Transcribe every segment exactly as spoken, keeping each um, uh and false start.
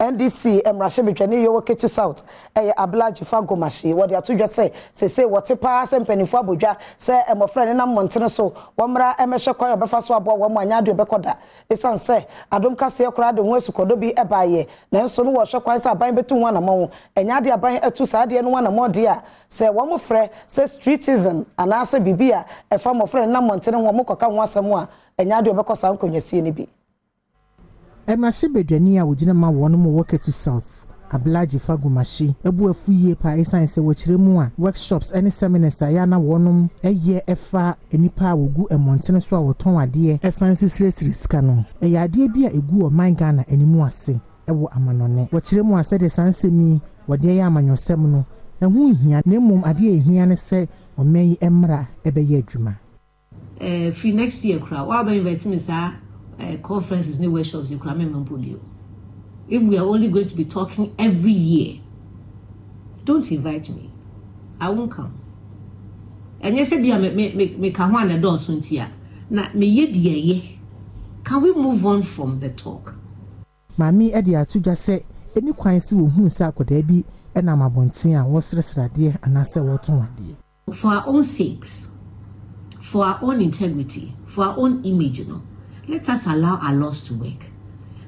N D C Emrashe Bitwani Yowo Ketu South eh Ablaji Fagomashi what they are to just say say say what e pa sempanifu abodwa say e mo friend na montene so womra emehwe koyo befa so abo wo mo anya de obekoda esan say adom kase ekura de ho esukodo bi e baaye na nso no wo hwe kwan say aban betu ho na mo anya de aban etu sa de no na mo de a say wo mo frɛ say streetism ana say bibia e fa mo friend na montene ho mo koka ho asɛm a anya de obekosa nkonnyasie ne bi. Emrashe Bedwani a wogina ma wono mo Woketu South Ablaji Fagomashi ebu afu yie pa science wachiremu a workshops any seminars aya na wono eye efa enipa wogu emontene so a woton ade e science sresri sika no e ade bi a egu o man Ghana enimu ase ewo amanone wachiremu ase de science mi wode ya amanyosem no ehu hia na emum ade ehia ne se oman emra ebe ye adwuma eh free next year kra wa ba invite me sa Uh, conferences, new workshops, if we are only going to be talking every year, don't invite me. I won't come. And yes, I make a door soon here. Now, me ye dear ye. Can we move on from the talk? Mammy Edia to just say, any quincy who sako debi, and I'm a bontia was rested dear and I said what on dear. For our own sakes, for our own integrity, for our own image, you know. Let us allow our laws to work.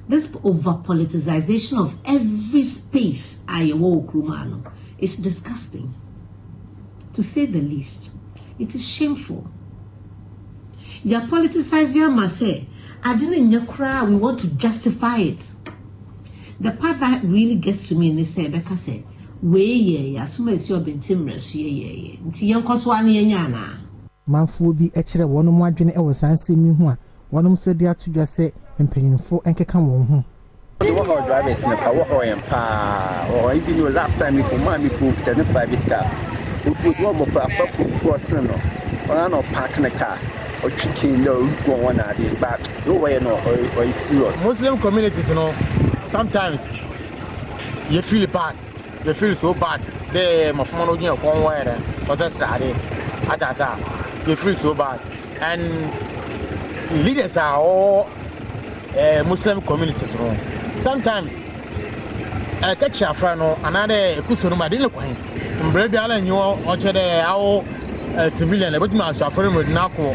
This over-politicization of every space is disgusting, to say the least. It is shameful. Your politicizing must say, I didn't cry, we want to justify it. The part that really gets to me is that Becca said, we ye, as soon as you have been timorous, ye, ye, ye, ye, one of said there to just say and paying for and come home. The walk drivers in the power and pa, or even your last time you command me proved a private car. We put one of our first or or parking a car or chicken, no one at the back, no way, no, or is serious. Muslim communities, you know, sometimes you feel bad, you feel so bad. They must mono in one way or that's that they feel so bad. And leaders are all uh, Muslim communities. No? Sometimes, I take Shafrano, another Kusuruma Diloquin, and Brady Allen, you are the civilian, but now Shafrano would not go.